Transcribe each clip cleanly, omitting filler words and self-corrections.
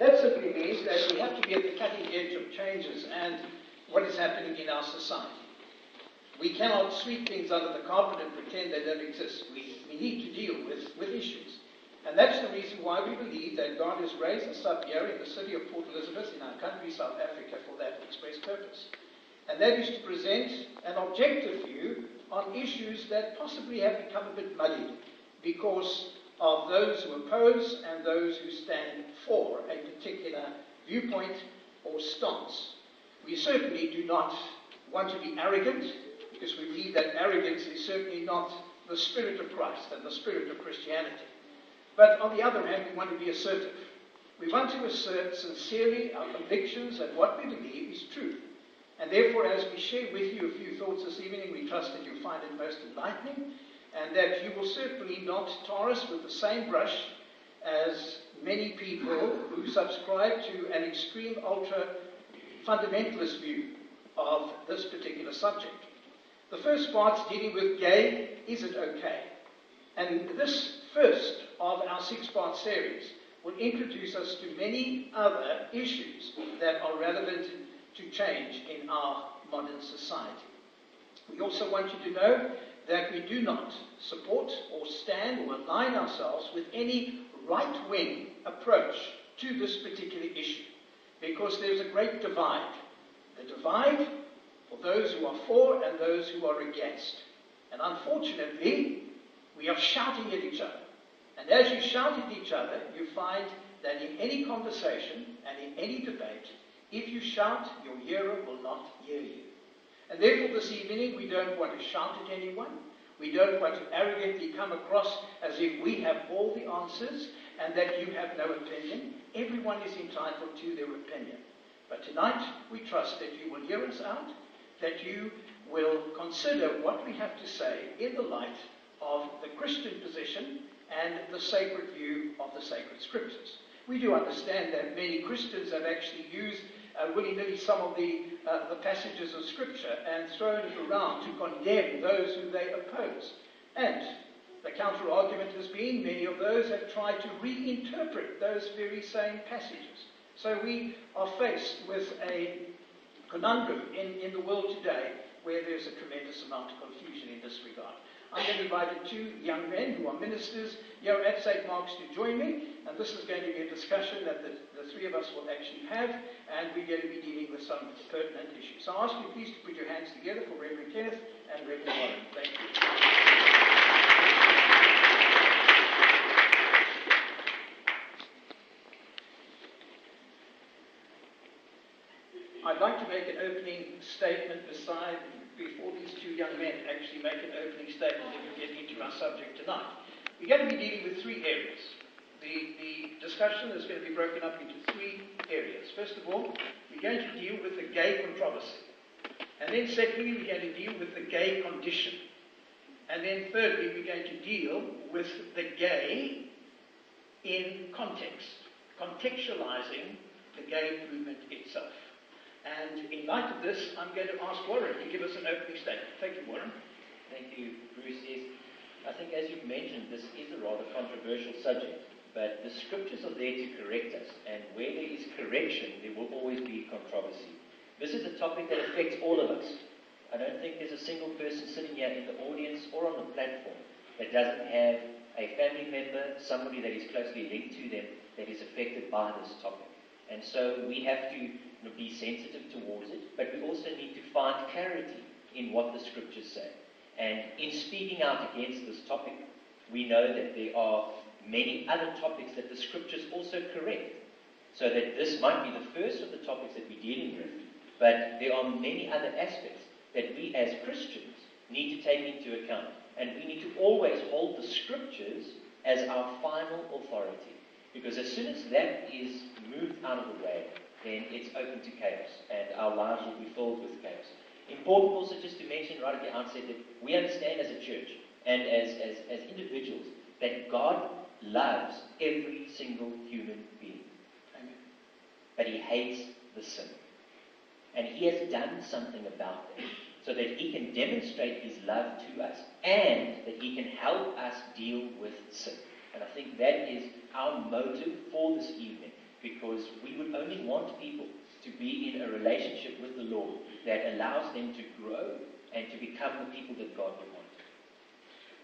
That simply means that we have to be at the cutting edge of changes and what is happening in our society. We cannot sweep things under the carpet and pretend they don't exist. We need to deal with issues. And that's the reason why we believe that God has raised us up here in the city of Port Elizabeth, in our country, South Africa, for that express purpose. And that is to present an objective view on issues that possibly have become a bit muddy because of those who oppose and those who stand for a particular viewpoint or stance. We certainly do not want to be arrogant, because we believe that arrogance is certainly not the spirit of Christ and the spirit of Christianity. But on the other hand, we want to be assertive. We want to assert sincerely our convictions and what we believe is true. And therefore, as we share with you a few thoughts this evening, we trust that you find it most enlightening, and that you will certainly not tar us with the same brush as many people who subscribe to an extreme, ultra-fundamentalist view of this particular subject. The first part's dealing with gay, is it okay? And this first of our six-part series will introduce us to many other issues that are relevant to change in our modern society. We also want you to know that we do not support or stand or align ourselves with any right-wing approach to this particular issue, because there's a great divide. The divide for those who are for and those who are against. And unfortunately, we are shouting at each other. And as you shout at each other, you find that in any conversation and in any debate, if you shout, your hearer will not hear you. And therefore, this evening, we don't want to shout at anyone. We don't want to arrogantly come across as if we have all the answers and that you have no opinion. Everyone is entitled to their opinion. But tonight, we trust that you will hear us out, that you will consider what we have to say in the light of the Christian position and the sacred view of the sacred scriptures. We do understand that many Christians have actually used willy-nilly some of the passages of Scripture and thrown it around to condemn those who they oppose. And the counter-argument has been many of those have tried to reinterpret those very same passages. So we are faced with a conundrum in the world today where there's a tremendous amount of confusion in this regard. I have invited two young men who are ministers here at St. Mark's to join me, and this is going to be a discussion that the three of us will actually have, and we're going to be dealing with some pertinent issues. So I ask you please to put your hands together for Reverend Kenneth and Reverend Warren. Thank you. I'd like to make an opening statement before these two young men actually make an opening statement and get into our subject tonight. We're going to be dealing with three areas. The discussion is going to be broken up into three areas. First of all, we're going to deal with the gay controversy. And then secondly, we're going to deal with the gay condition. And then thirdly, we're going to deal with the gay in context, contextualizing the gay movement itself. And in light of this, I'm going to ask Warren to give us an opening statement. Thank you, Warren. Thank you, Bruce. I think as you've mentioned, this is a rather controversial subject, but the scriptures are there to correct us, and where there is correction, there will always be controversy. This is a topic that affects all of us. I don't think there's a single person sitting here in the audience or on the platform that doesn't have a family member, somebody that is closely linked to them, that is affected by this topic. And so we have to be sensitive towards it, but we also need to find clarity in what the scriptures say. And in speaking out against this topic, we know that there are many other topics that the scriptures also correct, so that this might be the first of the topics that we're dealing with, but there are many other aspects that we as Christians need to take into account, and we need to always hold the scriptures as our final authority, because as soon as that is moved out of the way, then it's open to chaos, and our lives will be filled with chaos. Important also just to mention right at the outset that we understand as a church and as individuals that God loves every single human being. Amen. But He hates the sin. And He has done something about that so that He can demonstrate His love to us and that He can help us deal with sin. And I think that is our motive for this evening. be in a relationship with the Lord that allows them to grow and to become the people that God would want.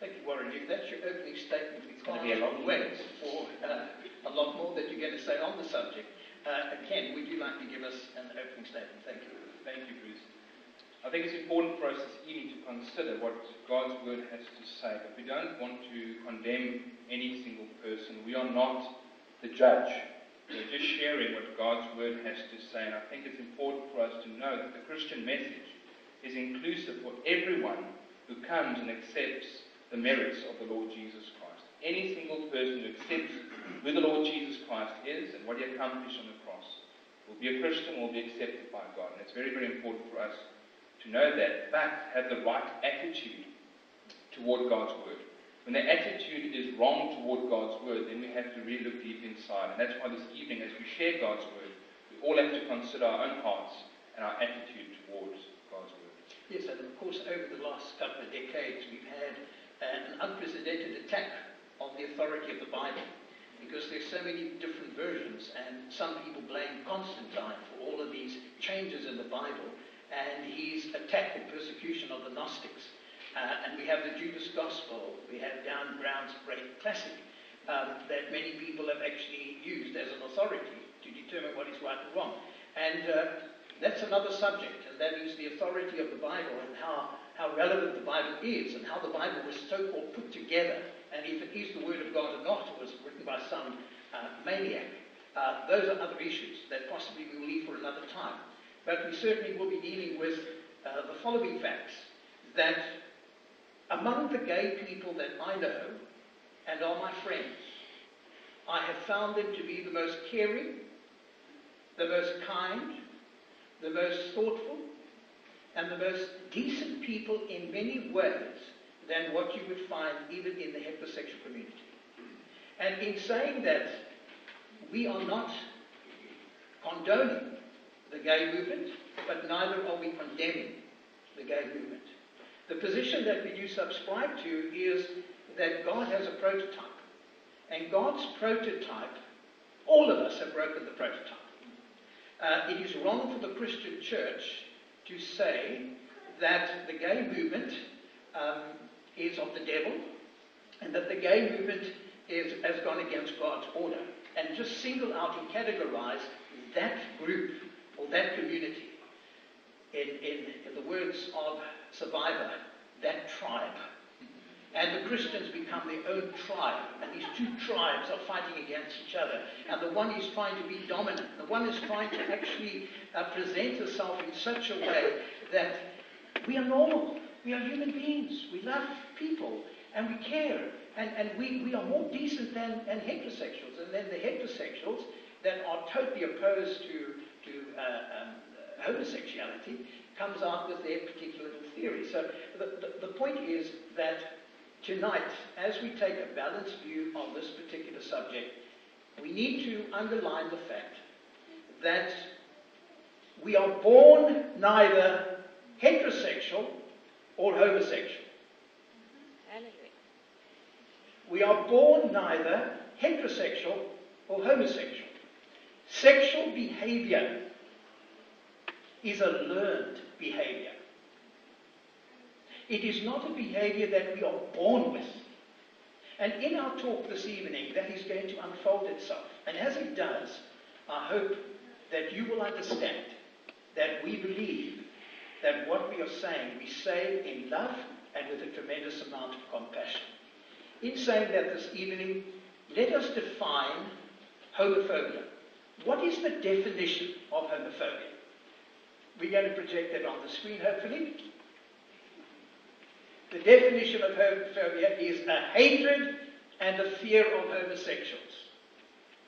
Thank you, Warren. If that's your opening statement, it's going to be a long way for a lot more that you're going to say on the subject. Ken, would you like to give us an opening statement? Thank you. Thank you, Bruce. I think it's important for us this evening to consider what God's Word has to say, but we don't want to condemn any single person. We are not the judge. We're just sharing what God's Word has to say, and I think it's important for us to know that the Christian message is inclusive for everyone who comes and accepts the merits of the Lord Jesus Christ. Any single person who accepts who the Lord Jesus Christ is and what He accomplished on the cross will be a Christian, will be accepted by God. And it's very, very important for us to know that, but have the right attitude toward God's Word. When the attitude is wrong toward God's Word, then we have to really look deep inside. And that's why this evening, as we share God's Word, we all have to consider our own hearts and our attitude towards God's Word. Yes, and of course, over the last couple of decades, we've had an unprecedented attack on the authority of the Bible, because there's so many different versions, and some people blame Constantine for all of these changes in the Bible, and he's attacked the persecution of the Gnostics. And we have the Judas Gospel, we have Dan Brown's great classic, that many people have actually used as an authority to determine what is right and wrong. And that's another subject, and that is the authority of the Bible and how relevant the Bible is, and how the Bible was so-called put together, and if it is the Word of God or not, it was written by some maniac. Those are other issues that possibly we will leave for another time. But we certainly will be dealing with the following facts, that among the gay people that I know and are my friends, I have found them to be the most caring, the most kind, the most thoughtful, and the most decent people in many ways than what you would find even in the heterosexual community. And in saying that, we are not condoning the gay movement, but neither are we condemning the gay movement. The position that we do subscribe to is that God has a prototype. And God's prototype, all of us have broken the prototype. It is wrong for the Christian church to say that the gay movement is of the devil, and that the gay movement has gone against God's order, and just single out and categorize that group or that community. In the words of Survivor, that tribe. And the Christians become their own tribe, and these two tribes are fighting against each other. And the one is trying to be dominant. The one is trying to actually present herself in such a way that we are normal. We are human beings. We love people, and we care. And we are more decent than heterosexuals. And then the heterosexuals that are totally opposed to homosexuality comes out with their particular theory. So the point is that tonight, as we take a balanced view on this particular subject, we need to underline the fact that we are born neither heterosexual or homosexual. We are born neither heterosexual or homosexual. Sexual behavior is a learned behavior. It is not a behavior that we are born with. And in our talk this evening, that is going to unfold itself. And as it does, I hope that you will understand that we believe that what we are saying, we say in love and with a tremendous amount of compassion. In saying that this evening, let us define homophobia. What is the definition of homophobia? We're going to project that on the screen, hopefully. The definition of homophobia is a hatred and a fear of homosexuals.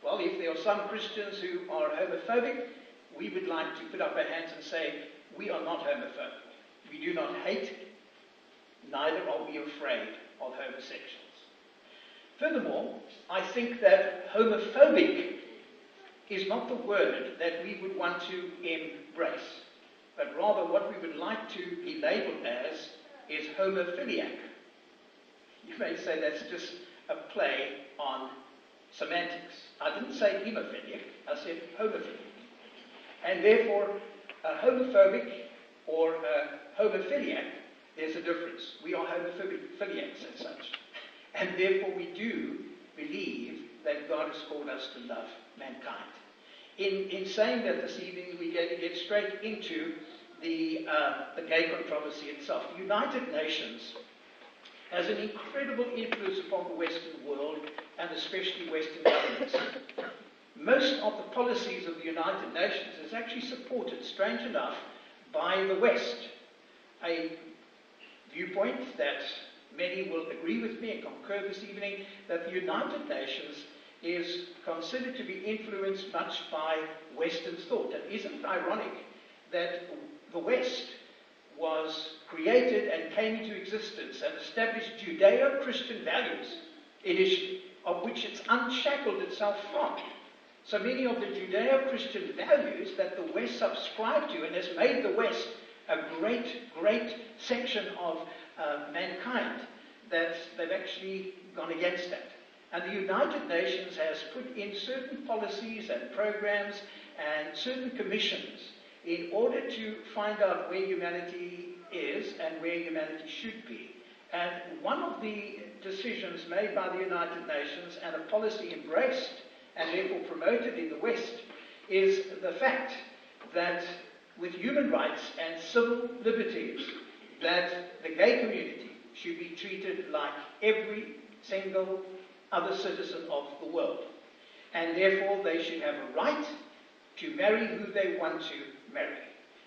Well, if there are some Christians who are homophobic, we would like to put up our hands and say, we are not homophobic. We do not hate, neither are we afraid of homosexuals. Furthermore, I think that homophobic is not the word that we would want to embrace, but rather what we would like to be labelled as is homophiliac. You may say that's just a play on semantics. I didn't say haemophiliac, I said homophiliac. And therefore, a homophobic or a homophiliac, there's a difference. We are homophiliacs and such. And therefore we do believe that God has called us to love mankind. In saying that this evening, we're going to get straight into the gay controversy itself. The United Nations has an incredible influence upon the Western world, and especially Western governments. Most of the policies of the United Nations is actually supported, strange enough, by the West. A viewpoint that many will agree with me and concur this evening, that the United Nations is considered to be influenced much by Western thought. And isn't it ironic that the West was created and came into existence and established Judeo-Christian values, initially, of which it's unshackled itself from? So many of the Judeo-Christian values that the West subscribed to and has made the West a great, great section of mankind, that they've actually gone against that. And the United Nations has put in certain policies and programs and certain commissions in order to find out where humanity is and where humanity should be. And one of the decisions made by the United Nations, and a policy embraced and therefore promoted in the West, is the fact that with human rights and civil liberties, that the gay community should be treated like every single other citizen of the world. And therefore they should have a right to marry who they want to marry.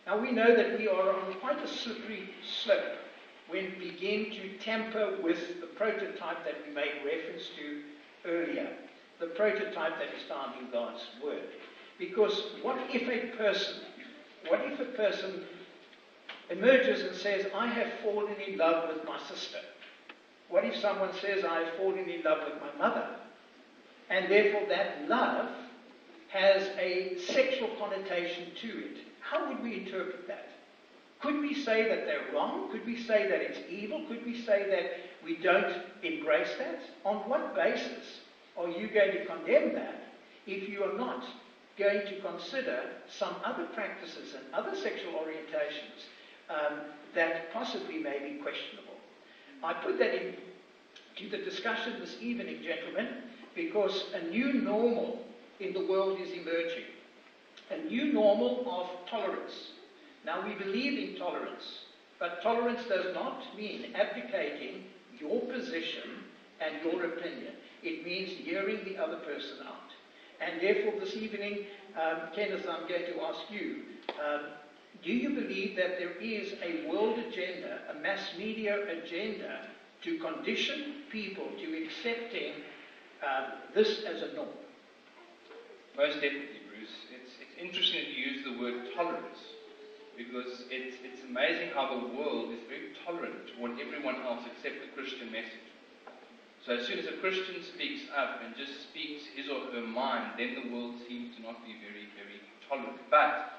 Now we know that we are on quite a slippery slope when we begin to tamper with the prototype that we made reference to earlier. The prototype that is found in God's Word. Because what if a person emerges and says, I have fallen in love with my sister? What if someone says, I have fallen in love with my mother? And therefore that love has a sexual connotation to it. How would we interpret that? Could we say that they're wrong? Could we say that it's evil? Could we say that we don't embrace that? On what basis are you going to condemn that if you are not going to consider some other practices and other sexual orientations that possibly may be questionable? I put that into the discussion this evening, gentlemen, because a new normal in the world is emerging. A new normal of tolerance. Now, we believe in tolerance, but tolerance does not mean abdicating your position and your opinion. It means hearing the other person out. And therefore, this evening, Kenneth, I'm going to ask you, do you believe that there is a world agenda, a mass media agenda, to condition people to accepting this as a norm? Most definitely, Bruce. It's interesting that you use the word tolerance, because it's amazing how the world is very tolerant toward everyone else except the Christian message. So as soon as a Christian speaks up and just speaks his or her mind, then the world seems to not be very, very tolerant. But,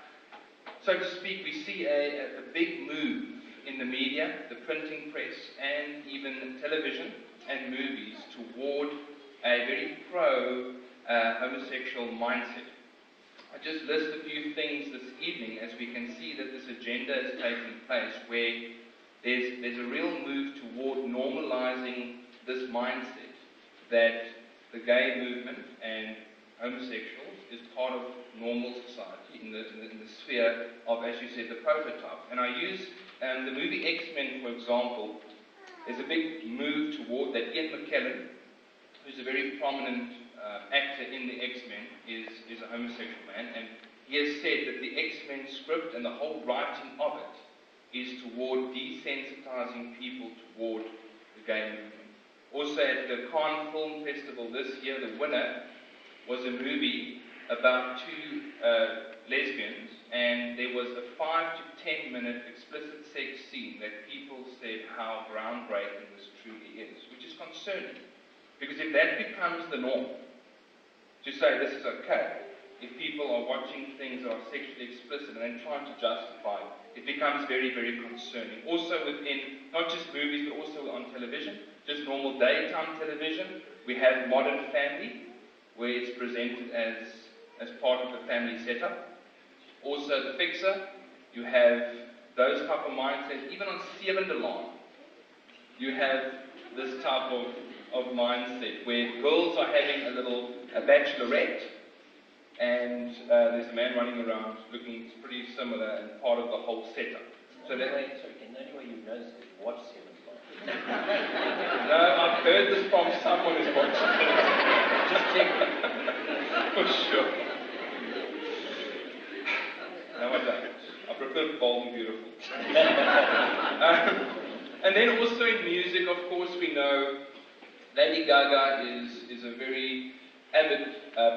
so to speak, we see a big move in the media, the printing press, and even television and movies toward a very pro-homosexual mindset. I just list a few things this evening as we can see that this agenda is taking place where there's a real move toward normalizing this mindset that the gay movement and homosexuals is part of normal society in the sphere of, as you said, the prototype. And I use the movie X-Men, for example. There's a big move toward that. Ed McKellen, who's a very prominent actor in the X-Men, is a homosexual man, and he has said that the X-Men script and the whole writing of it is toward desensitizing people toward the gay movement. Also, at the Cannes Film Festival this year, the winner was a movie about two lesbians, and there was a 5 to 10 minute explicit sex scene that people said how groundbreaking this truly is, which is concerning. Because if that becomes the norm, to say this is okay, if people are watching things that are sexually explicit and then trying to justify it, it becomes very, very concerning. Also within, not just movies, but also on television. Just normal daytime television, we have Modern Family, where it's presented as part of the family setup. also the fixer. You have those type of mindsets. Even on Sevendelaan, you have this type of mindset where girls are having a bachelorette, and there's a man running around looking pretty similar and part of the whole setup. So that, and the only way you notice is watch Sevendelaan. No, I've heard this from someone who's watching it. Just check it. For sure. No, I don't. I prefer bold and beautiful. And then also in music, of course, we know Lady Gaga is a very avid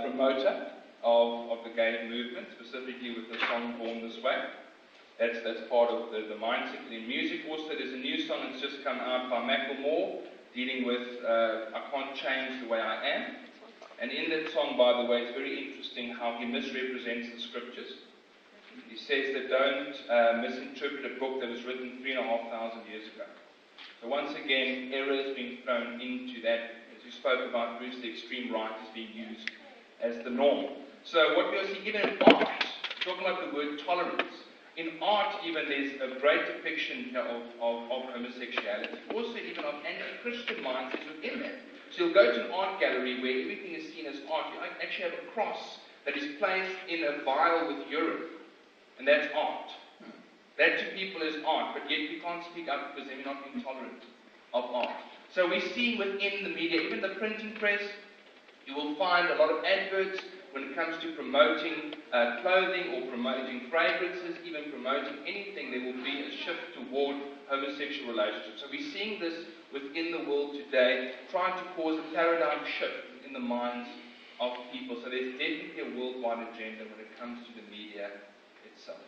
promoter of the gay movement, specifically with the song Born This Way. That's part of the mindset. In music also, there's a new song that's just come out by Macklemore, dealing with I Can't Change the Way I Am. And in that song, by the way, it's very interesting how he misrepresents the scriptures. He says that don't misinterpret a book that was written 3,500 years ago. So once again, error is being thrown into that, as you spoke about, Bruce, the extreme right is being used as the norm. So what we see even in art, talking about the word tolerance, in art even there's a great depiction here of homosexuality, also even of anti-Christian mindsets within that. So you'll go to an art gallery where everything is seen as art. You actually have a cross that is placed in a vial with urine, and that's art. That to people is art, but yet we can't speak up because they're not intolerant of art. So we see within the media, even the printing press, you will find a lot of adverts when it comes to promoting clothing or promoting fragrances, even promoting anything. There will be a shift toward homosexual relationships. So we're seeing this within the world today, trying to cause a paradigm shift in the minds of people. So there's definitely a worldwide agenda when it comes to the media itself.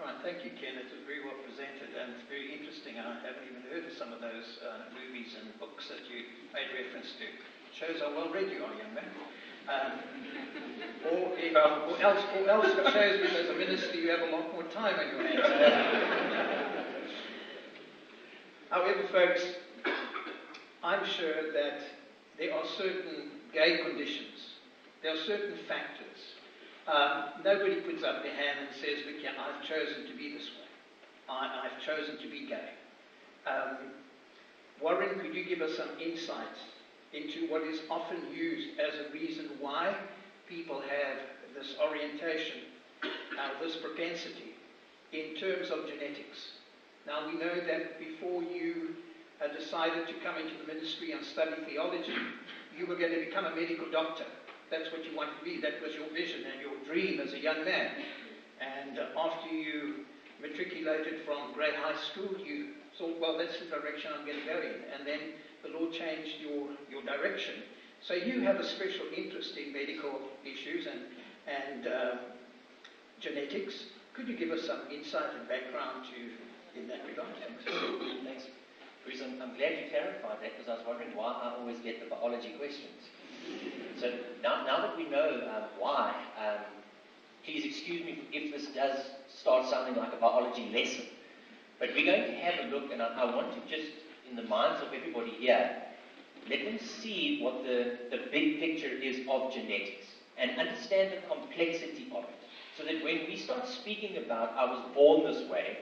Right, thank you, Ken. It was very well presented and it's very interesting. I haven't even heard of some of those movies and books that you made reference to. It shows how well read you are, young man. Or else it shows that as a minister you have a lot more time on your hands. However, folks, I'm sure that there are certain gay conditions. There are certain factors. Nobody puts up their hand and says, look, yeah, I've chosen to be this way. I've chosen to be gay. Warren, could you give us some insight into what is often used as a reason why people have this orientation, this propensity, in terms of genetics? Now, we know that before you decided to come into the ministry and study theology, you were going to become a medical doctor. That's what you wanted to be. That was your vision and your dream as a young man. And after you matriculated from Grey High School, you thought, well, that's the direction I'm going to go in. And then the Lord changed your direction. So you have a special interest in medical issues and genetics. Could you give us some insight and background in that regard? Thanks. Bruce, I'm glad you clarified that because I was wondering why I always get the biology questions. So now that we know why, please excuse me if this does start sounding like a biology lesson. But we're going to have a look, and I want to just, in the minds of everybody here, let them see what the big picture is of genetics and understand the complexity of it. So that when we start speaking about, I was born this way,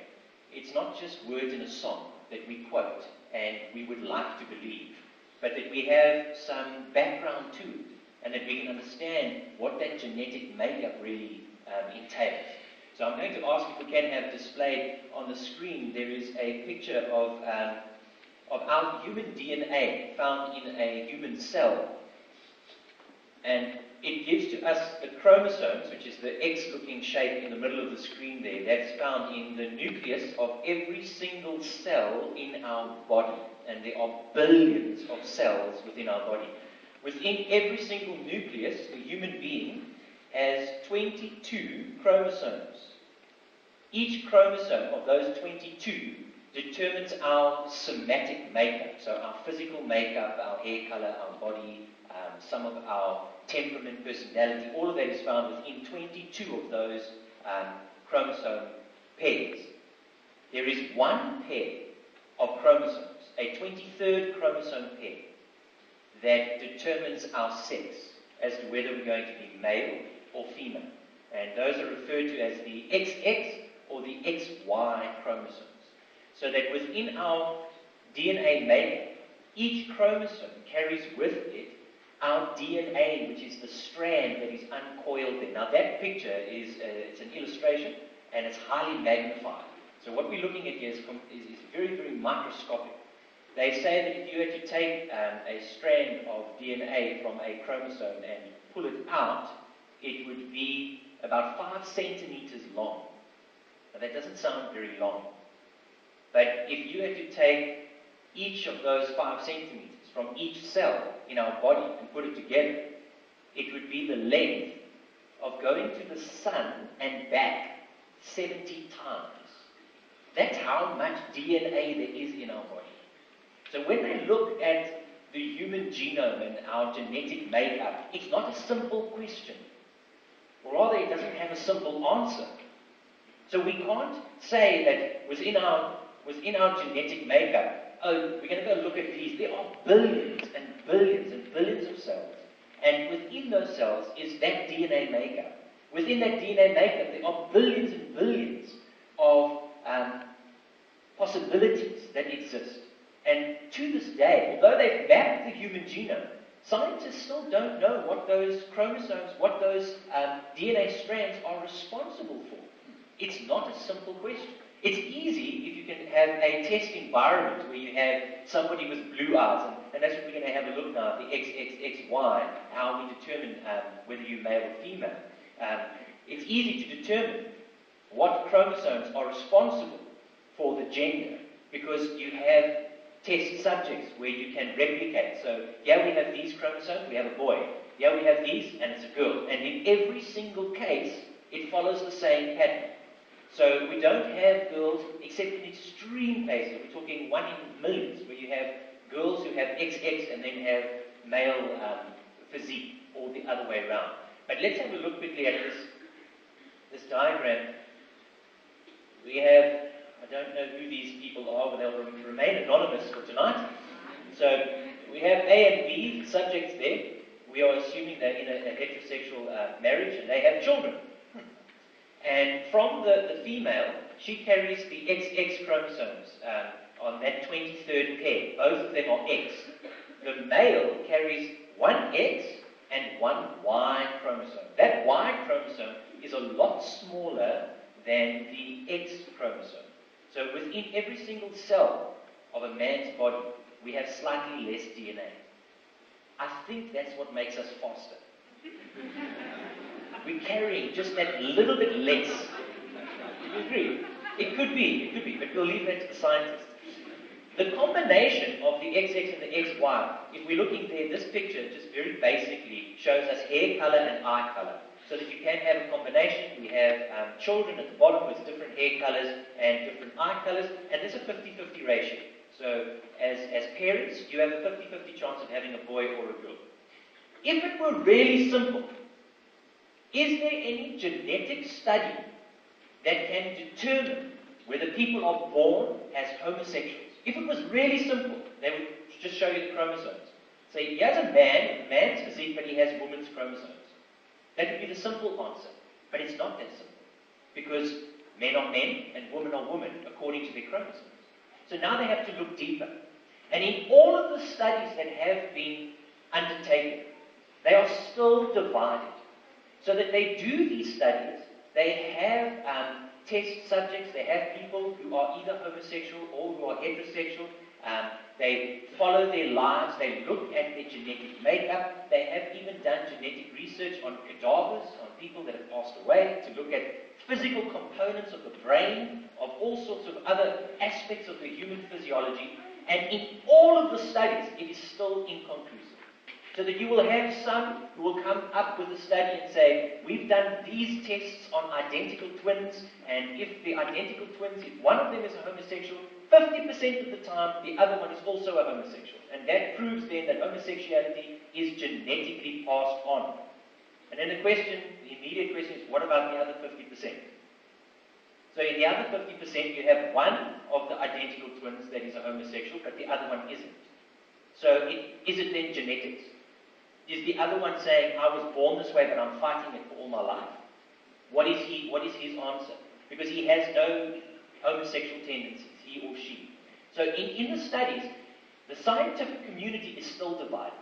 it's not just words in a song that we quote and we would like to believe, but that we have some background to it, and that we can understand what that genetic makeup really entails. So I'm going to ask if we can have displayed on the screen, there is a picture of our human DNA found in a human cell. And it gives to us the chromosomes, which is the X-looking shape in the middle of the screen there, that's found in the nucleus of every single cell in our body. And there are billions of cells within our body. Within every single nucleus, the human being has 22 chromosomes. Each chromosome of those 22 determines our somatic makeup, so our physical makeup, our hair color, our body, some of our temperament, personality, all of that is found within 22 of those chromosome pairs. There is one pair of chromosomes, a 23rd chromosome pair that determines our sex as to whether we're going to be male or female. and those are referred to as the XX or the XY chromosomes. So that within our DNA makeup, each chromosome carries with it our DNA, which is the strand that is uncoiled there. Now that picture is it's an illustration, and it's highly magnified. So what we're looking at here is very, very microscopic. They say that if you had to take a strand of DNA from a chromosome and pull it out, it would be about 5 centimeters long. Now that doesn't sound very long. But if you had to take each of those 5 centimeters from each cell in our body and put it together, it would be the length of going to the sun and back 70 times. That's how much DNA there is in our body. So when they look at the human genome and our genetic makeup, it's not a simple question. Or rather, it doesn't have a simple answer. So we can't say that within our genetic makeup, oh, we're going to go look at these. There are billions and billions and billions of cells. And within those cells is that DNA makeup. Within that DNA makeup, there are billions and billions of possibilities that exist. And to this day, although they've mapped the human genome, scientists still don't know what those chromosomes, what those DNA strands are responsible for. It's not a simple question. It's easy if you can have a test environment where you have somebody with blue eyes, and that's what we're going to have a look now at, the XXXY, how we determine whether you're male or female. It's easy to determine what chromosomes are responsible for the gender, because you have test subjects where you can replicate. So here we have these chromosomes, we have a boy. Here we have these, and it's a girl. And in every single case, it follows the same pattern. So we don't have girls, except in extreme cases. We're talking 1 in millions, where you have girls who have XX and then have male physique, or the other way around. But let's have a look quickly at this diagram. We have... I don't know who these people are, but they'll remain anonymous for tonight. So we have A and B subjects there. We are assuming they're in a heterosexual marriage, and they have children. And from the female, she carries the XX chromosomes on that 23rd pair. Both of them are X. The male carries one X and one Y chromosome. That Y chromosome is a lot smaller than the X chromosome. So within every single cell of a man's body, we have slightly less DNA. I think that's what makes us faster. We're carrying just that little bit less. Do you agree? It could be, but we'll leave that to the scientists. The combination of the XX and the XY, if we're looking there, this picture just very basically shows us hair color and eye color. So that you can have a combination. We have children at the bottom with different hair colors and different eye colors, and there's a 50-50 ratio. So as parents, you have a 50-50 chance of having a boy or a girl. If it were really simple, is there any genetic study that can determine whether people are born as homosexuals? If it was really simple, they would just show you the chromosomes. So he has a man, man's physique, but he has woman's chromosomes. That would be the simple answer, but it's not that simple, because men are men and women are women according to their chromosomes. So now they have to look deeper. And in all of the studies that have been undertaken, they are still divided. So that they do these studies, they have test subjects, they have people who are either homosexual or who are heterosexual. They follow their lives, they look at their genetic makeup, they have even done genetic research on cadavers, on people that have passed away, to look at physical components of the brain, of all sorts of other aspects of the human physiology, and in all of the studies, it is still inconclusive. So that you will have some who will come up with a study and say, we've done these tests on identical twins, and if the identical twins, if one of them is a homosexual, 50% of the time, the other one is also a homosexual. And that proves then that homosexuality is genetically passed on. And then the immediate question is, what about the other 50%? So in the other 50%, you have one of the identical twins that is a homosexual, but the other one isn't. So is it then genetics? Is the other one saying, I was born this way, but I'm fighting it for all my life? she, what is his answer? Because he has no homosexual tendencies, he or she. So in the studies, the scientific community is still divided.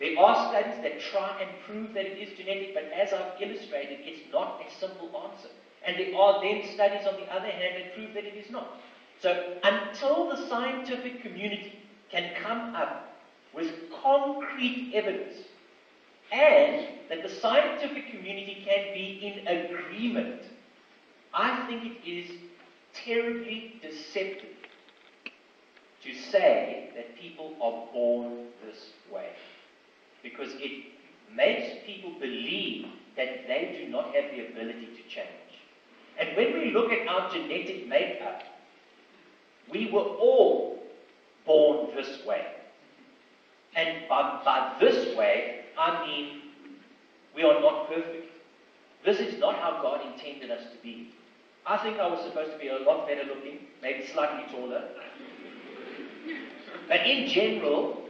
There are studies that try and prove that it is genetic, but as I've illustrated, it's not a simple answer. And there are then studies, on the other hand, that prove that it is not. So until the scientific community can come up with concrete evidence, and that the scientific community can be in agreement, I think it is terribly deceptive to say that people are born this way, because it makes people believe that they do not have the ability to change. And when we look at our genetic makeup, we were all born this way. And by this way, I mean we are not perfect. This is not how God intended us to be. I think I was supposed to be a lot better looking, maybe slightly taller. But in general,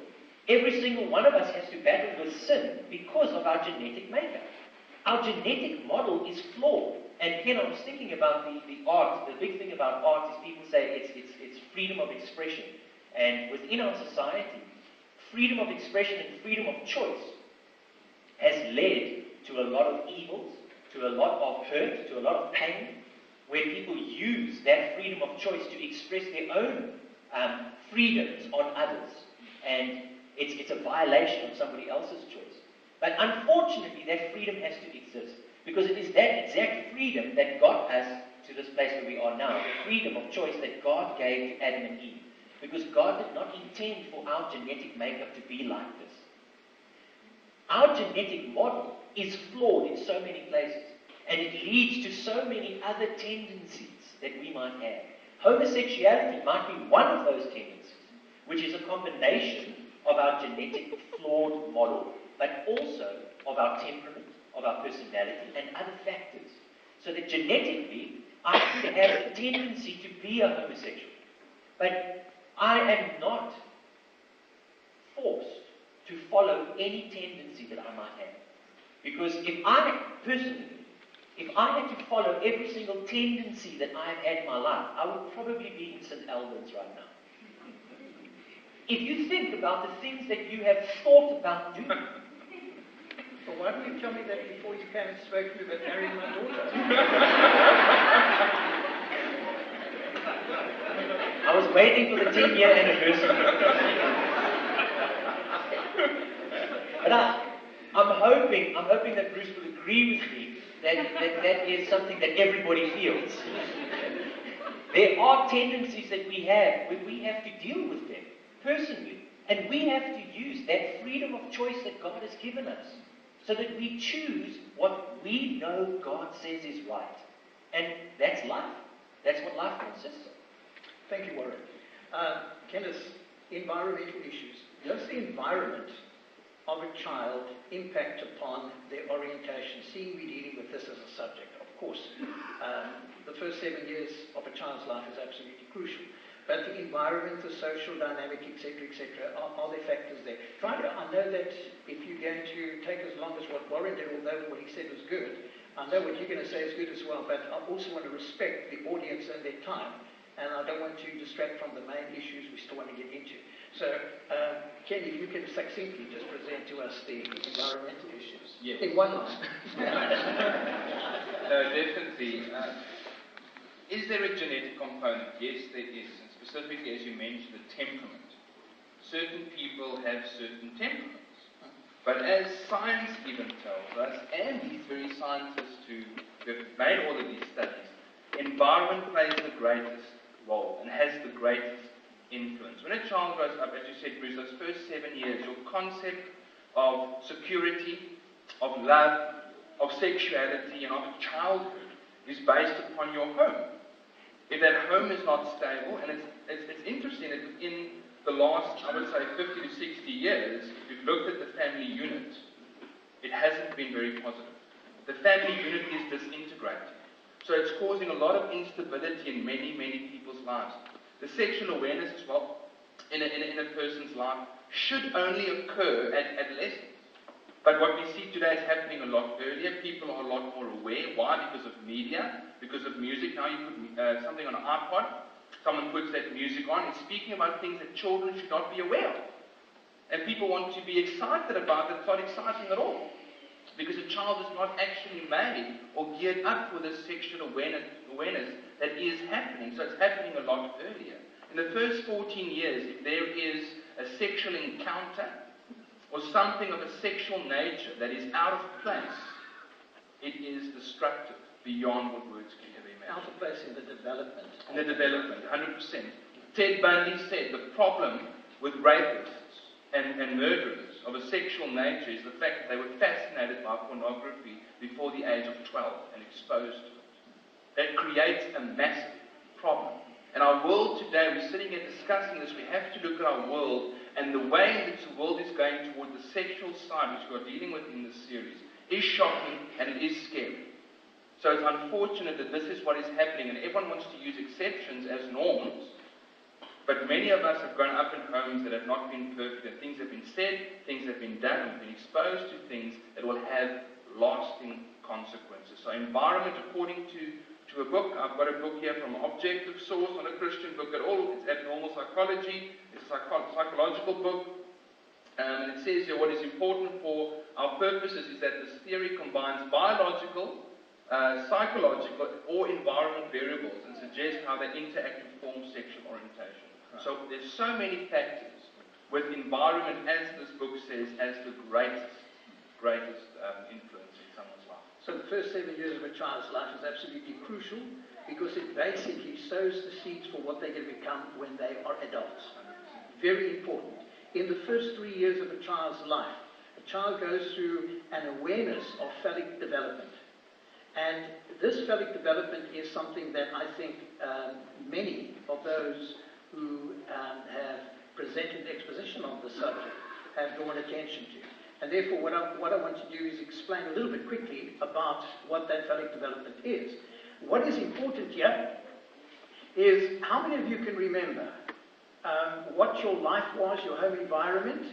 every single one of us has to battle with sin because of our genetic makeup. Our genetic model is flawed. And again, I was thinking about the art. The big thing about art is people say it's freedom of expression. And within our society, freedom of expression and freedom of choice has led to a lot of evils, to a lot of hurt, to a lot of pain, where people use that freedom of choice to express their own freedoms on others. And it's a violation of somebody else's choice. But unfortunately, that freedom has to exist, because it is that exact freedom that got us to this place where we are now, the freedom of choice that God gave to Adam and Eve, because God did not intend for our genetic makeup to be like this. Our genetic model is flawed in so many places, and it leads to so many other tendencies that we might have. Homosexuality might be one of those tendencies, which is a combination of our genetic flawed model, but also of our temperament, of our personality, and other factors. So that genetically, I could have a tendency to be a homosexual, but I am not forced to follow any tendency that I might have. Because if I had to follow every single tendency that I have had in my life, I would probably be in St. Albert's right now. If you think about the things that you have thought about doing. Well, why don't you tell me that before you came and spoke to me about marrying my daughter? I was waiting for the 10-year anniversary. But I'm hoping that Bruce will agree with me that is something that everybody feels. There are tendencies that we have where we have to deal with them personally. And we have to use that freedom of choice that God has given us so that we choose what we know God says is right. And that's life. That's what life consists of. Thank you, Warren. Candace, environmental issues. Does the environment of a child impact upon their orientation? Seeing we're dealing with this as a subject, of course. The first 7 years of a child's life is absolutely crucial. But the environment, the social dynamic, etc., are there factors there? I know that if you're going to take as long as what Warren did, although what he said was good, I know what you're going to say is good as well, but I also want to respect the audience and their time, and I don't want to distract from the main issues we still want to get into. So, Ken, if you can succinctly just present to us the environmental issues. Yes. In one line. No, definitely. Is there a genetic component? Yes, there is. Specifically, as you mentioned, the temperament. Certain people have certain temperaments. But as science even tells us, and these very scientists who have made all of these studies, environment plays the greatest role and has the greatest influence. When a child grows up, as you said, Bruce, those first 7 years, your concept of security, of love, of sexuality, and of childhood is based upon your home. If that home is not stable, and it's interesting that within the last, I would say, 50 to 60 years, if you've looked at the family unit, it hasn't been very positive. The family unit is disintegrated. So it's causing a lot of instability in many, many people's lives. The sexual awareness as well in a person's life should only occur at adolescence. But what we see today is happening a lot earlier. People are a lot more aware it. Why? Because of media, because of music. Now you put something on an iPod, someone puts that music on, and speaking about things that children should not be aware of. And people want to be excited about it. It's not exciting at all. Because a child is not actually made or geared up for this sexual awareness that is happening. So it's happening a lot earlier. In the first 14 years, if there is a sexual encounter or something of a sexual nature that is out of place, it is destructive beyond what words can ever imagine. Out of place in the development. In the development, 100%. Ted Bundy said the problem with rapists and murderers of a sexual nature is the fact that they were fascinated by pornography before the age of 12 and exposed to it. That creates a massive problem. And our world today, we're sitting here discussing this, we have to look at our world and the way in which the world is going toward the sexual side, which we are dealing with in this series, is shocking and it is scary. So it's unfortunate that this is what is happening, and everyone wants to use exceptions as norms. But many of us have grown up in homes that have not been perfect, and things have been said, things have been done, we've been exposed to things that will have lasting consequences. So environment, according to a book, I've got a book here from an objective source, not a Christian book at all, it's Abnormal Psychology, it's a psychological book, and it says here what is important for our purposes is that this theory combines biological, psychological, or environment variables and suggests how they interact to form sexual orientation. So there's so many factors with environment, as this book says, as the greatest influence in someone's life. So the first 7 years of a child's life is absolutely crucial because it basically sows the seeds for what they can become when they are adults. Very important. In the first 3 years of a child's life, a child goes through an awareness of phallic development. And this phallic development is something that I think many of those who have presented exposition on the subject have drawn attention to. And therefore, what I want to do is explain a little bit quickly about what that phallic development is. What is important here is how many of you can remember what your life was, your home environment,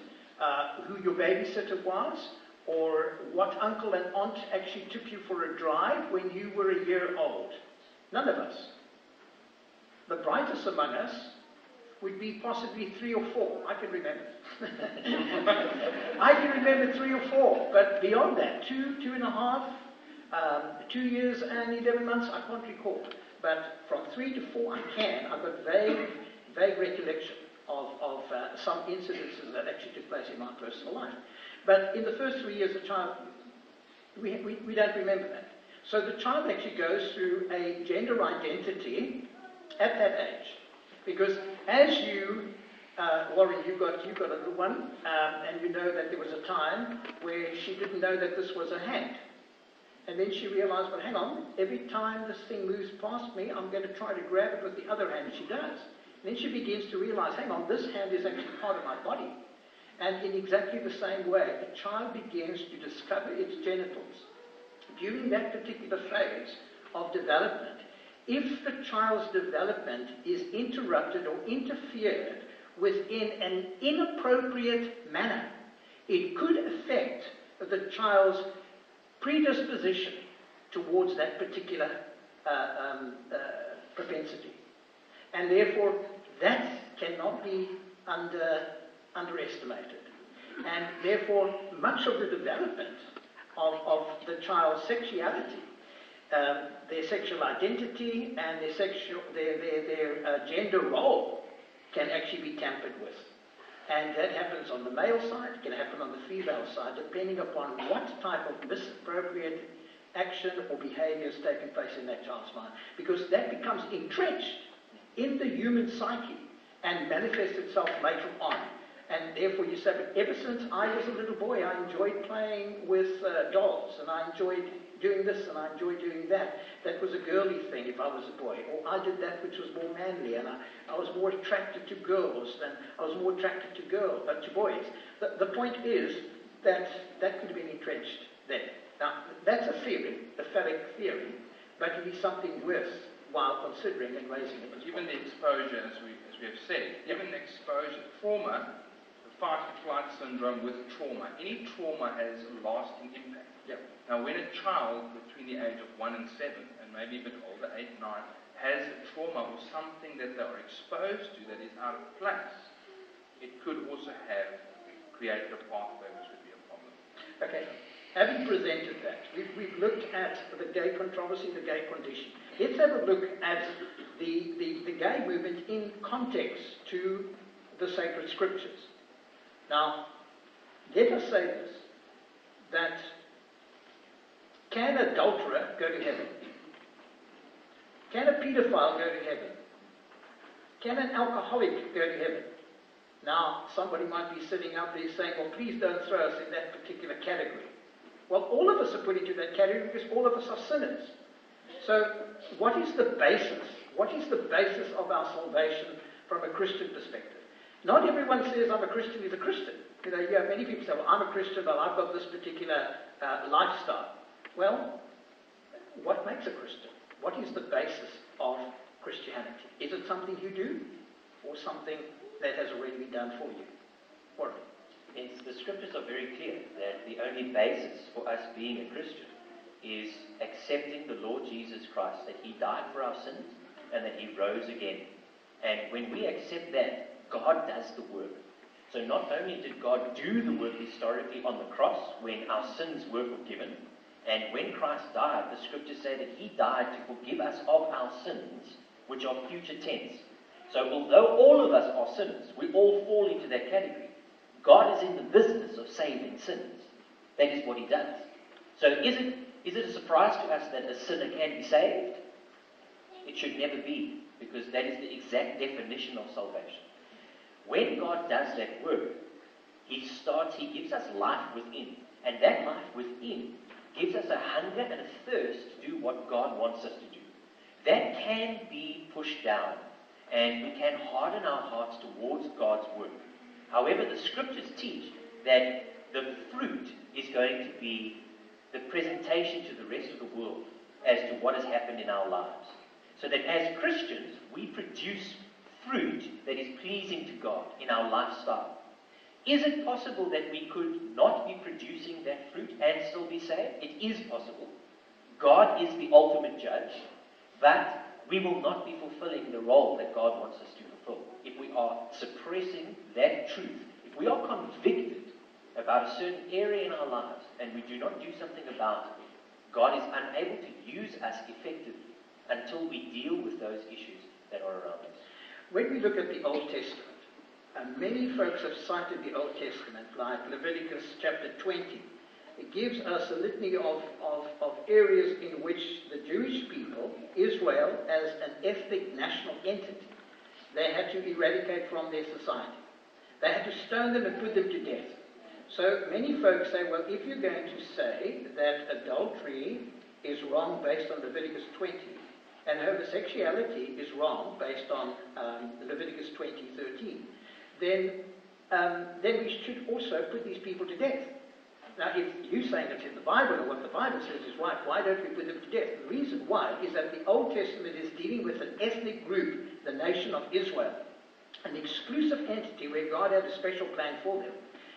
who your babysitter was, or what uncle and aunt actually took you for a drive when you were a year old. None of us. The brightest among us would be possibly 3 or 4. I can remember. I can remember 3 or 4, but beyond that, 2, 2.5, 2 years and 11 months, I can't recall. But from 3 to 4, I can. I've got vague recollection of some incidences that actually took place in my personal life. But in the first 3 years of childhood, we don't remember that. So the child actually goes through a gender identity at that age. Because as you, Lauren, you got a little one, and you know that there was a time where she didn't know that this was a hand. And then she realized, well, hang on, every time this thing moves past me, I'm going to try to grab it with the other hand. She does. And then she begins to realize, hang on, this hand is actually part of my body. And in exactly the same way, the child begins to discover its genitals. During that particular phase of development, if the child's development is interrupted or interfered with in an inappropriate manner, it could affect the child's predisposition towards that particular propensity. And therefore, that cannot be underestimated. And therefore, much of the development of the child's sexuality, their sexual identity and their gender role can actually be tampered with. And that happens on the male side, it can happen on the female side, depending upon what type of misappropriate action or behavior is taking place in that child's mind. Because that becomes entrenched in the human psyche and manifests itself later on. And therefore you say, but ever since I was a little boy, I enjoyed playing with dolls, and I enjoyed doing this, and I enjoyed doing that. That was a girly thing if I was a boy. Or I did that which was more manly, and I was more attracted to girls than I was more attracted to to boys. The point is that that could have been entrenched then. Now, that's a theory, a phallic theory, but it is something worse while considering and raising it. Given the exposure, as we have said, given the exposure, trauma, the fight-or-flight syndrome with trauma, any trauma has a lasting impact. Yeah. Now, when a child between the age of 1 and 7, and maybe a bit older, 8, 9, has a trauma or something that they are exposed to that is out of place, it could also have created a pathway which would be a problem. Okay. Having presented that, we've looked at the gay controversy, the gay condition. Let's have a look at the gay movement in context to the sacred scriptures. Now, let us say this, that can an adulterer go to heaven? Can a pedophile go to heaven? Can an alcoholic go to heaven? Now, somebody might be sitting up there saying, well, please don't throw us in that particular category. Well, all of us are put into that category because all of us are sinners. So, what is the basis? What is the basis of our salvation from a Christian perspective? Not everyone says I'm a Christian is a Christian. You have many people say, well, I'm a Christian, but I've got this particular lifestyle. Well, what makes a Christian? What is the basis of Christianity? Is it something you do, or something that has already been done for you? Warren? The scriptures are very clear that the only basis for us being a Christian is accepting the Lord Jesus Christ, that He died for our sins and that He rose again. And when we accept that, God does the work. So not only did God do the work historically on the cross when our sins were forgiven, and when Christ died, the scriptures say that He died to forgive us of our sins, which are future tense. So although all of us are sinners, we all fall into that category. God is in the business of saving sinners. That is what He does. So is it a surprise to us that a sinner can be saved? It should never be, because that is the exact definition of salvation. When God does that work, He gives us life within. And that life within gives us a hunger and a thirst to do what God wants us to do. That can be pushed down, and we can harden our hearts towards God's work. However, the scriptures teach that the fruit is going to be the presentation to the rest of the world as to what has happened in our lives. So that as Christians, we produce fruit that is pleasing to God in our lifestyle. Is it possible that we could not be producing that fruit and still be saved? It is possible. God is the ultimate judge, but we will not be fulfilling the role that God wants us to fulfill if we are suppressing that truth. If we are convicted about a certain area in our lives and we do not do something about it, God is unable to use us effectively until we deal with those issues that are around us. When we look at the Old Testament, and many folks have cited the Old Testament, like Leviticus chapter 20. It gives us a litany of areas in which the Jewish people, Israel, as an ethnic national entity, they had to eradicate from their society. They had to stone them and put them to death. So many folks say, well, if you're going to say that adultery is wrong based on Leviticus 20, and homosexuality is wrong based on Leviticus 20:13, then we should also put these people to death. Now, if you're saying it's in the Bible or what the Bible says is right, why don't we put them to death? The reason why is that the Old Testament is dealing with an ethnic group, the nation of Israel, an exclusive entity where God had a special plan for them.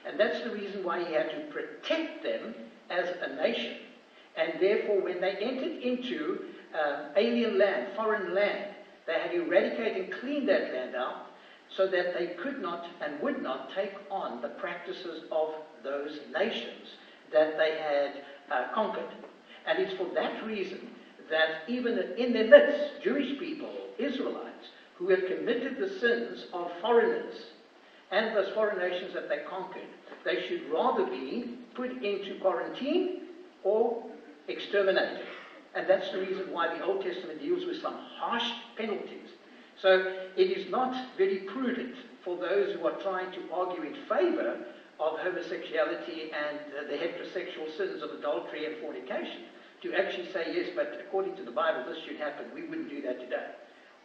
And that's the reason why He had to protect them as a nation. And therefore, when they entered into alien land, foreign land, they had to eradicate and clean that land out, so that they could not and would not take on the practices of those nations that they had conquered. And it's for that reason that even in their midst, Jewish people, Israelites, who had committed the sins of foreigners and those foreign nations that they conquered, they should rather be put into quarantine or exterminated. And that's the reason why the Old Testament deals with some harsh penalties. So it is not very prudent for those who are trying to argue in favour of homosexuality and the heterosexual sins of adultery and fornication to actually say, yes, but according to the Bible, this should happen. We wouldn't do that today.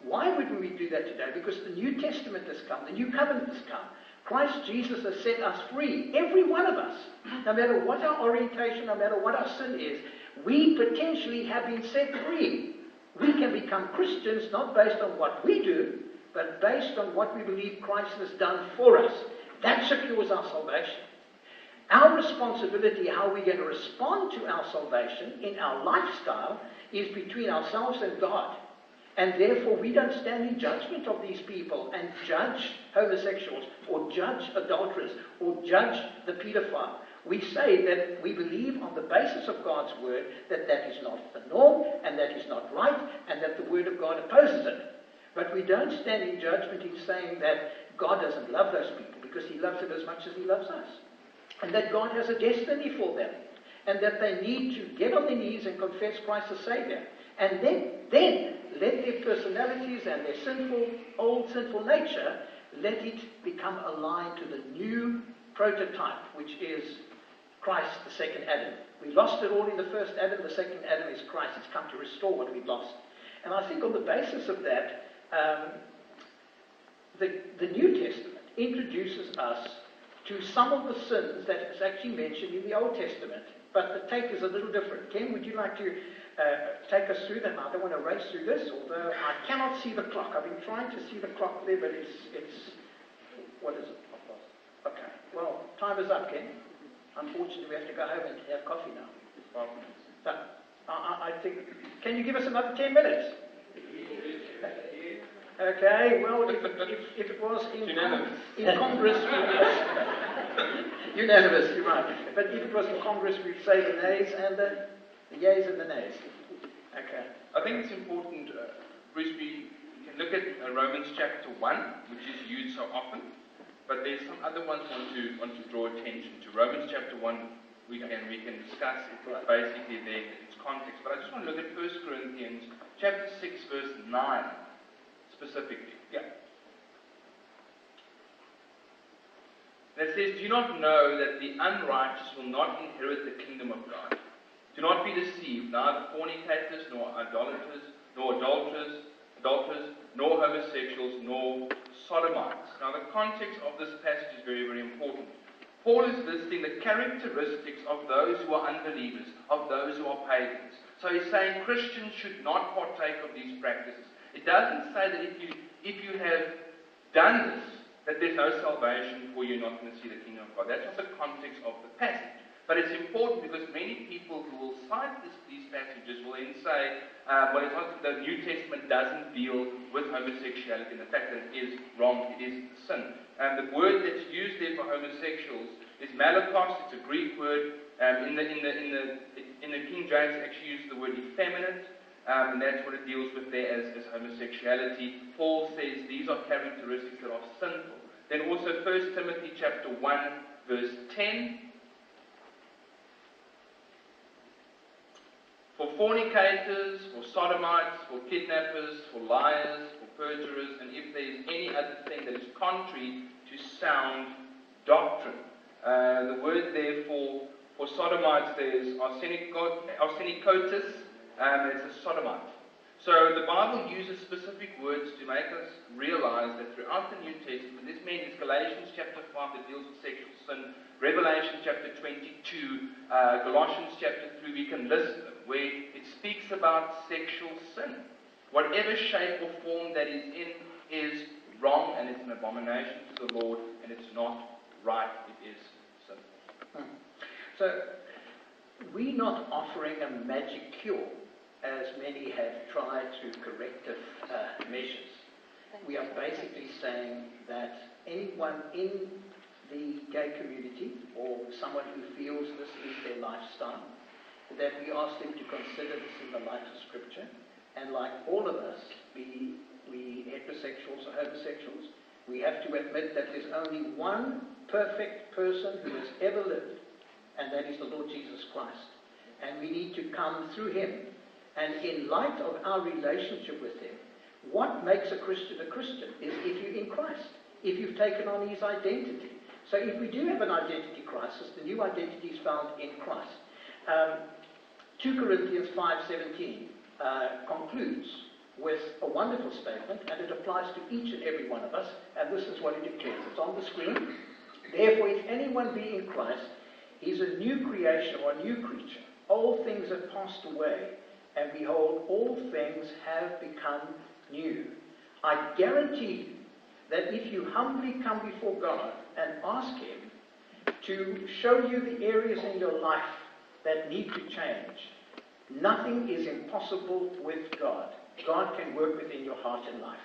Why wouldn't we do that today? Because the New Testament has come. The New Covenant has come. Christ Jesus has set us free, every one of us. No matter what our orientation, no matter what our sin is, we potentially have been set free. We can become Christians not based on what we do, but based on what we believe Christ has done for us. That secures our salvation. Our responsibility, how we're going to respond to our salvation in our lifestyle, is between ourselves and God. And therefore, we don't stand in judgment of these people and judge homosexuals or judge adulterers or judge the pedophile. We say that we believe on the basis of God's word that that is not the norm and that is not right and that the word of God opposes it. But we don't stand in judgment in saying that God doesn't love those people, because he loves them as much as he loves us. And that God has a destiny for them. And that they need to get on their knees and confess Christ as Savior. And then let their personalities and their old sinful nature, let it become aligned to the new prototype, which is Christ, the second Adam. We lost it all in the first Adam. The second Adam is Christ. It's come to restore what we lost. And I think on the basis of that, the New Testament introduces us to some of the sins that is actually mentioned in the Old Testament. But the take is a little different. Ken, would you like to take us through them? I don't want to race through this, although I cannot see the clock. I've been trying to see the clock there, but it's what is it? Okay. Well, time is up, Ken. Unfortunately, we have to go home and have coffee now. So, I think, can you give us another 10 minutes? Okay, well, if it was in Congress, unanimous, you're right. But if it was in Congress, we'd say the nays and the yeas and the nays. Okay. I think it's important, Bruce, we can look at Romans chapter 1, which is used so often, but there's some other ones I want to draw attention to. Romans chapter 1, we can discuss it, but basically there in its context. But I just want to look at 1 Corinthians chapter 6, verse 9. Specifically, yeah. That says, do you not know that the unrighteous will not inherit the kingdom of God? Do not be deceived, neither fornicators, nor idolaters, nor adulterers, nor homosexuals, nor sodomites. Now the context of this passage is very, very important. Paul is listing the characteristics of those who are unbelievers, of those who are pagans. So he's saying Christians should not partake of these practices. It doesn't say that if you have done this, that there's no salvation or you're not going to see the kingdom of God. That's not the context of the passage. But it's important because many people who will cite these passages will then say, well, it's not, the New Testament doesn't deal with homosexuality and the fact that it is wrong, it is sin. And the word that's used there for homosexuals is malakos. It's a Greek word. In the King James, it actually uses the word effeminate. And that's what it deals with there as homosexuality. Paul says these are characteristics that are sinful. Then also 1 Timothy chapter 1 verse 10. For fornicators, for sodomites, for kidnappers, for liars, for perjurers, and if there is any other thing that is contrary to sound doctrine. The word there for sodomites there is arsenicotis. It's a sodomite. So the Bible uses specific words to make us realize that throughout the New Testament, this means Galatians chapter 5 that deals with sexual sin, Revelation chapter 22, Colossians chapter 3, we can list them, where it speaks about sexual sin. Whatever shape or form that is in is wrong, and it's an abomination to the Lord, and it's not right, it is sin. So, we're not offering a magic cure, as many have tried to corrective measures. We are basically saying that anyone in the gay community or someone who feels this is their lifestyle, that we ask them to consider this in the light of Scripture. And like all of us, we heterosexuals or homosexuals, we have to admit that there's only one perfect person who has ever lived, and that is the Lord Jesus Christ. And we need to come through him. And in light of our relationship with him, what makes a Christian is if you're in Christ, if you've taken on his identity. So if we do have an identity crisis, the new identity is found in Christ. 2 Corinthians 5:17 concludes with a wonderful statement, and it applies to each and every one of us, and this is what it declares. It's on the screen. Therefore, if anyone be in Christ, he is a new creation or a new creature. All things have passed away, and behold, all things have become new. I guarantee you that if you humbly come before God and ask him to show you the areas in your life that need to change. Nothing is impossible with God. God can work within your heart and life.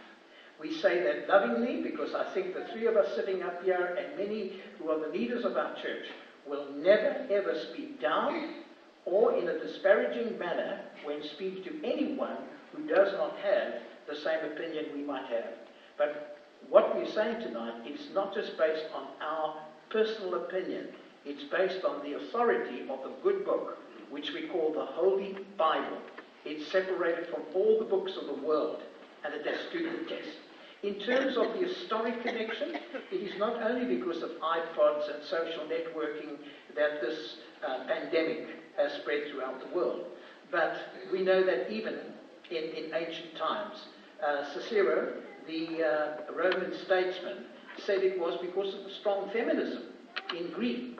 We say that lovingly because I think the three of us sitting up here and many who are the leaders of our church will never ever speak down or in a disparaging manner when speak to anyone who does not have the same opinion we might have. But what we're saying tonight is not just based on our personal opinion. It's based on the authority of the good book, which we call the Holy Bible. It's separated from all the books of the world, and it has stood the test. In terms of the historic connection, it is not only because of iPods and social networking that this pandemic has spread throughout the world, but we know that even in ancient times, Cicero, the Roman statesman, said it was because of the strong feminism in Greece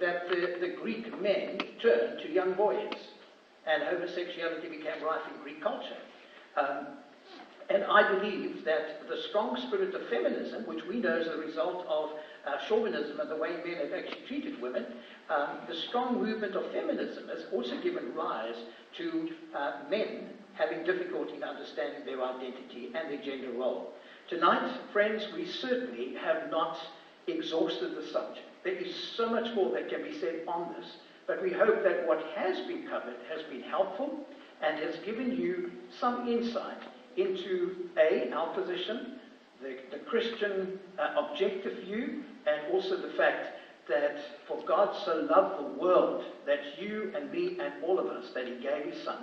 that the Greek men turned to young boys, and homosexuality became rife in Greek culture. And I believe that the strong spirit of feminism, which we know is a result of chauvinism and the way men have actually treated women, the strong movement of feminism has also given rise to men having difficulty in understanding their identity and their gender role. Tonight, friends, we certainly have not exhausted the subject. There is so much more that can be said on this, but we hope that what has been covered has been helpful and has given you some insight into A, our position, the Christian objective view, and also the fact that for God so loved the world that you and me and all of us that he gave his son.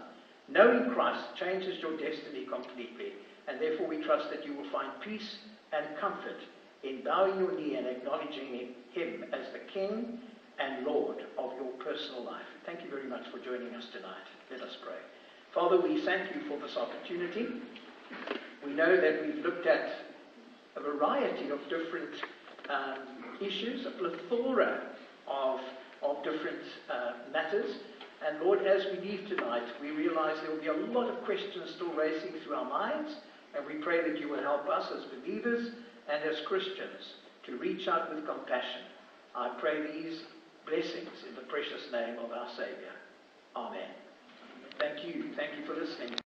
Knowing Christ changes your destiny completely, and therefore we trust that you will find peace and comfort in bowing your knee and acknowledging him as the King and Lord of your personal life. Thank you very much for joining us tonight. Let us pray. Father, we thank you for this opportunity. We know that we've looked at a variety of different issues, a plethora of different matters. And Lord, as we leave tonight, we realize there will be a lot of questions still racing through our minds. And we pray that you will help us as believers and as Christians to reach out with compassion. I pray these blessings in the precious name of our Savior. Amen. Thank you. Thank you for listening.